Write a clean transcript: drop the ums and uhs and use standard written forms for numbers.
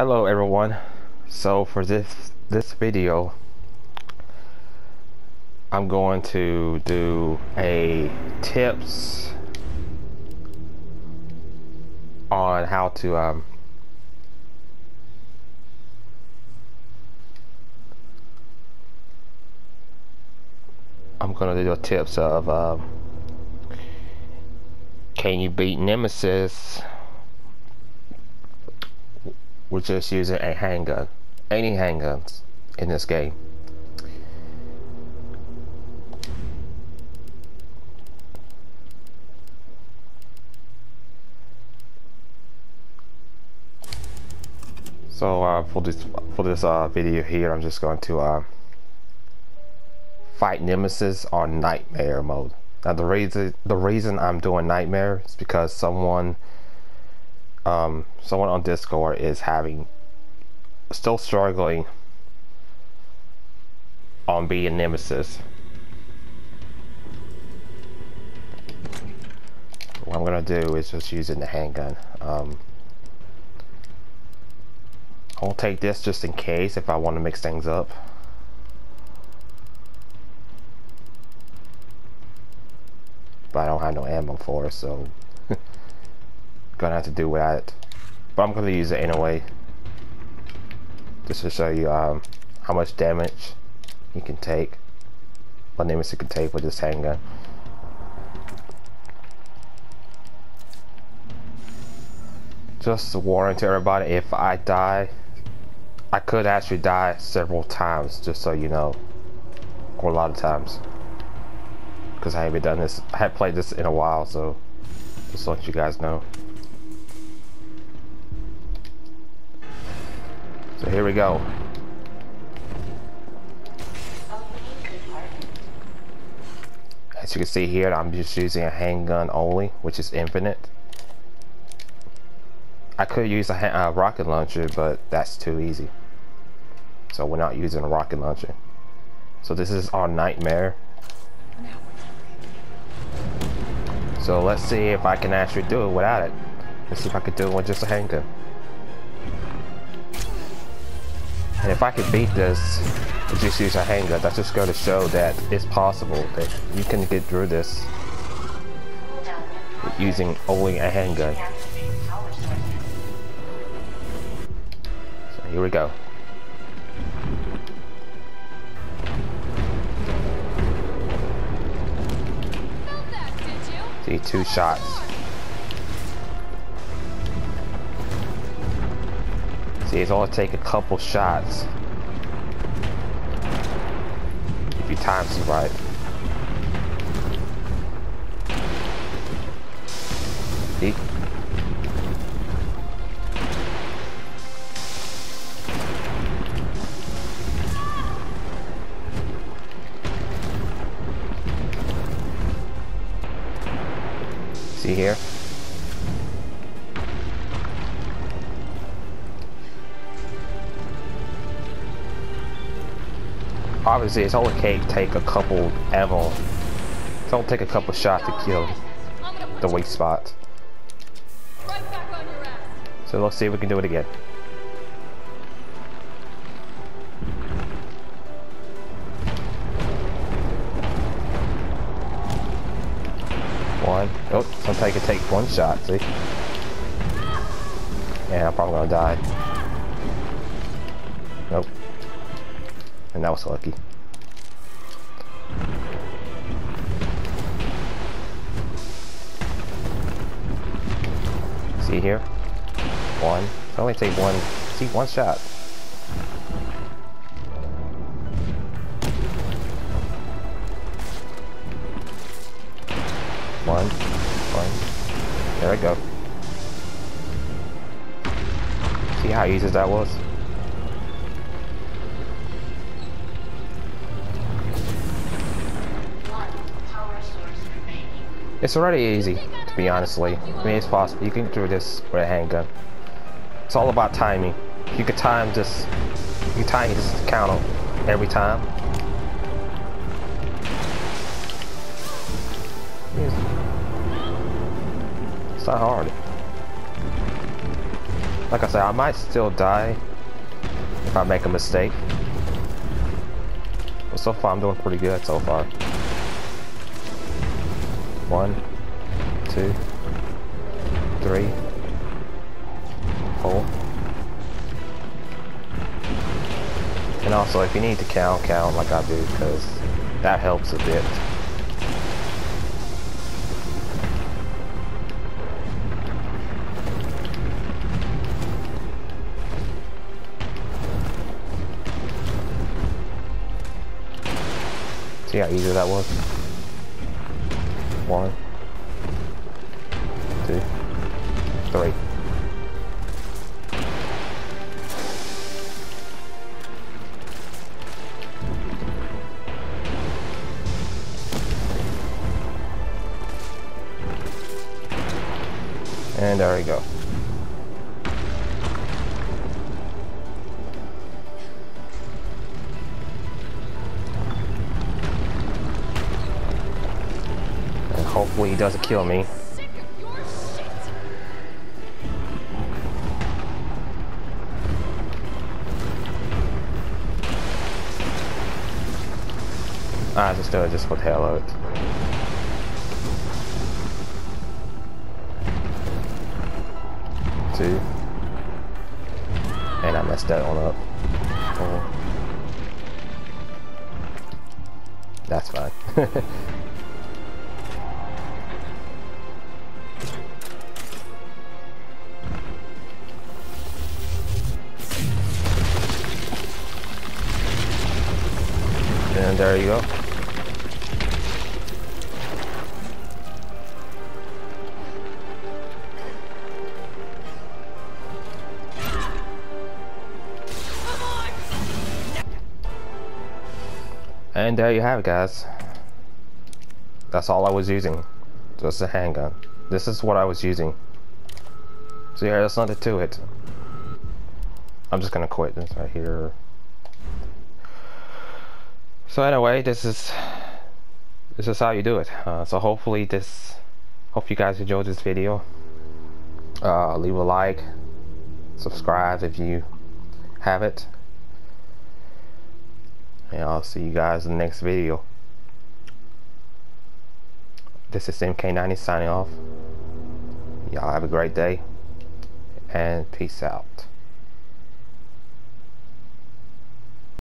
Hello everyone. So for this video I'm going to do a tips on how to I'm going to do tips of can you beat Nemesis with just using a handgun, any handguns in this game. So for this video here, I'm just going to fight Nemesis on Nightmare mode. Now the reason I'm doing Nightmare is because someone on Discord is still struggling on being Nemesis. What I'm gonna do is just using the handgun. I'll take this just in case if I want to mix things up. But I don't have no ammo for it, so gonna have to do without it, but I'm gonna use it anyway just to show you how much damage you can take, what Nemesis can take with this handgun. Just to warn to everybody, if I die, I could actually die several times, just so you know, or a lot of times, because I haven't played this in a while, so just to let you guys know. So here we go. As you can see here, I'm just using a handgun only, which is infinite. I could use a rocket launcher, but that's too easy. So we're not using a rocket launcher. So this is our Nightmare. So let's see if I can actually do it without it. Let's see if I could do it with just a handgun. And if I could beat this, just use a handgun. That's just going to show that it's possible that you can get through this using only a handgun. So here we go. See, 2 shots. See, it's only take a couple shots if your time's right. See? See here? Obviously, it's only take a couple ammo. It's only take a couple shots to kill the weak spot. So let's see if we can do it again. One. Oh, sometimes I can take 1 shot. See? Yeah, I'm probably gonna die. Nope. And that was lucky. See here? 1. I only take 1. See, 1 shot. One. There we go. See how easy that was? It's already easy, to be honestly. I mean, it's possible. You can do this with a handgun. It's all about timing. You can time this. You can time this counter every time. It's not hard. Like I said, I might still die if I make a mistake. But so far, I'm doing pretty good so far. 1, 2, 3, 4. And also, if you need to count, count like I do, because that helps a bit. See how easy that was? 1, 2, 3. And there we go. Hopefully he doesn't kill me. I just do it just for the hell of it. 2. And I messed that one up. 4. That's fine. And there you go. And there you have it, guys. That's all I was using. Just a handgun. This is what I was using. So yeah, there's nothing to it. I'm just gonna quit this right here. So anyway, this is how you do it. So hopefully hope you guys enjoyed this video. Leave a like, subscribe if you have it, and I'll see you guys in the next video. This is MK90 signing off. Y'all have a great day, and peace out.